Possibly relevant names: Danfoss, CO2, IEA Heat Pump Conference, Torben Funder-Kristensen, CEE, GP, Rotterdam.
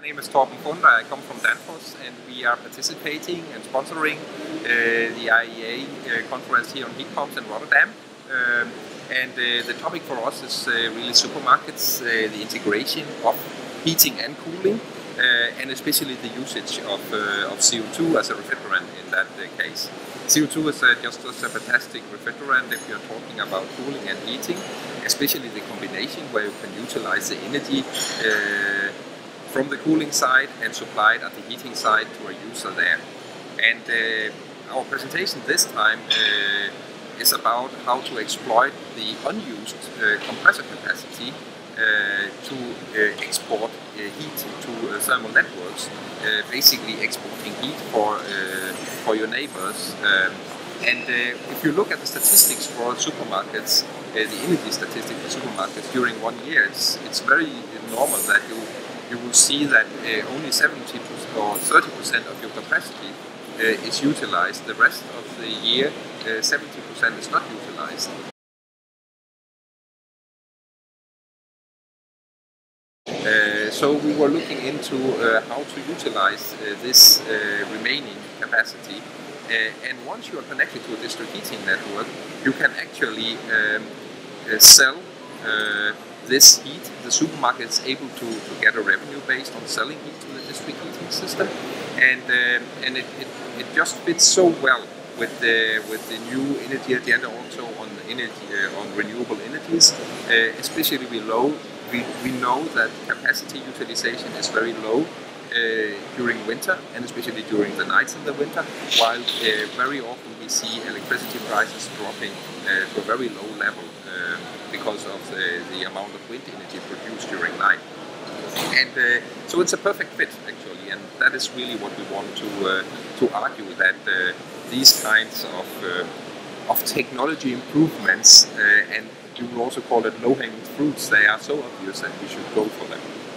My name is Torben Funder. I come from Danfoss, and we are participating and sponsoring the IEA conference here on heat pumps in Rotterdam. The topic for us is really supermarkets, the integration of heating and cooling, and especially the usage of CO2 as a refrigerant in that case. CO2 is just a fantastic refrigerant if you're talking about cooling and heating, especially the combination where you can utilize the energy from the cooling side and supply it at the heating side to a user there. And our presentation this time is about how to exploit the unused compressor capacity to export heat to thermal networks, basically exporting heat for your neighbors. If you look at the statistics for supermarkets, the energy statistic for supermarkets during 1 year, it's very normal that you will see that only 70 or 30% of your capacity is utilized. The rest of the year, 70% is not utilized. So we were looking into how to utilize this remaining capacity. And once you are connected to a district heating network, you can actually sell this heat. The supermarket is able to get a revenue based on selling heat to the district heating system, and it just fits so well with the new energy agenda, also on energy on renewable energies. Especially we know that capacity utilization is very low during winter, and especially during the nights in the winter, while very often we see electricity prices dropping to a very low level because of the amount of wind energy produced during night. So it's a perfect fit, actually, and that is really what we want to argue, that these kinds of technology improvements, and you would also call it low-hanging fruits, they are so obvious that we should go for them.